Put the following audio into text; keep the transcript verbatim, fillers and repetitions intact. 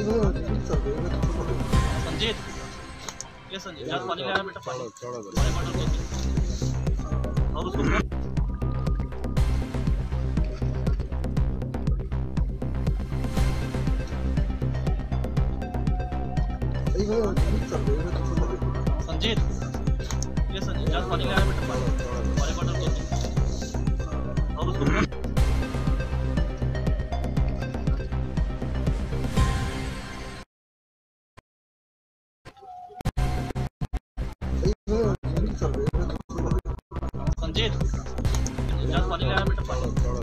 संजीत, ये संजीत यार पानी लाया बेटा पानी और उसको संजीत, ये संजीत यार पानी लाया बेटा पानी और उसको संजीत, जल पानी लाया बेटा पानी।